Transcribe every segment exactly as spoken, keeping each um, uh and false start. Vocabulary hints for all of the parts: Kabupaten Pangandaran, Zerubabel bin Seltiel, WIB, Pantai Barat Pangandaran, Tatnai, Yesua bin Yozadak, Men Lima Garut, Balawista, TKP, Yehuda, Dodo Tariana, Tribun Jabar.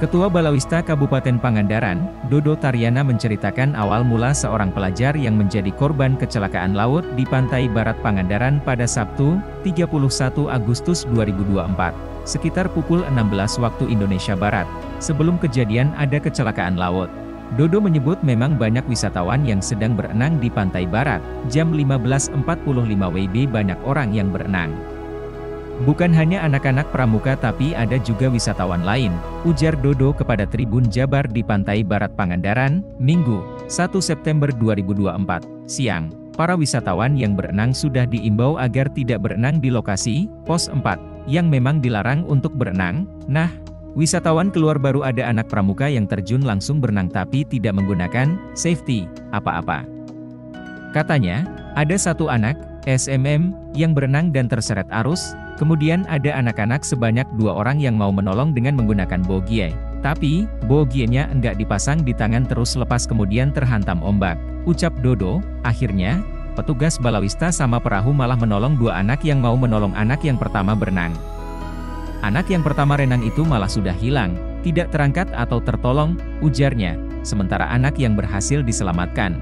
Ketua Balawista Kabupaten Pangandaran, Dodo Tariana menceritakan awal mula seorang pelajar yang menjadi korban kecelakaan laut di Pantai Barat Pangandaran pada Sabtu, tiga puluh satu Agustus dua ribu dua puluh empat, sekitar pukul enam belas waktu Indonesia Barat. Sebelum kejadian ada kecelakaan laut. Dodo menyebut memang banyak wisatawan yang sedang berenang di Pantai Barat. Jam lima belas empat puluh lima W I B banyak orang yang berenang. Bukan hanya anak-anak pramuka tapi ada juga wisatawan lain, ujar Dodo kepada Tribun Jabar di Pantai Barat Pangandaran, Minggu, satu September dua ribu dua puluh empat, siang. Para wisatawan yang berenang sudah diimbau agar tidak berenang di lokasi, pos empat, yang memang dilarang untuk berenang. Nah, wisatawan keluar baru ada anak pramuka yang terjun langsung berenang tapi tidak menggunakan safety apa-apa. Katanya, ada satu anak, S M M, yang berenang dan terseret arus. Kemudian ada anak-anak sebanyak dua orang yang mau menolong dengan menggunakan bogie. Tapi, bogienya enggak dipasang di tangan terus lepas kemudian terhantam ombak, ucap Dodo. Akhirnya, petugas Balawista sama perahu malah menolong dua anak yang mau menolong anak yang pertama berenang. Anak yang pertama renang itu malah sudah hilang, tidak terangkat atau tertolong, ujarnya. Sementara anak yang berhasil diselamatkan,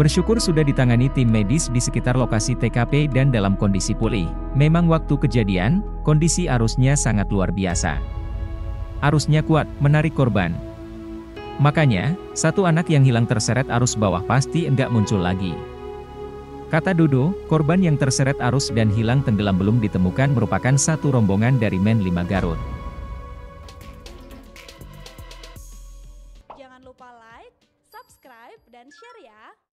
bersyukur sudah ditangani tim medis di sekitar lokasi T K P dan dalam kondisi pulih. Memang waktu kejadian, kondisi arusnya sangat luar biasa. Arusnya kuat, menarik korban. Makanya, satu anak yang hilang terseret arus bawah pasti enggak muncul lagi. Kata Dodo, korban yang terseret arus dan hilang tenggelam belum ditemukan merupakan satu rombongan dari Men Lima Garut.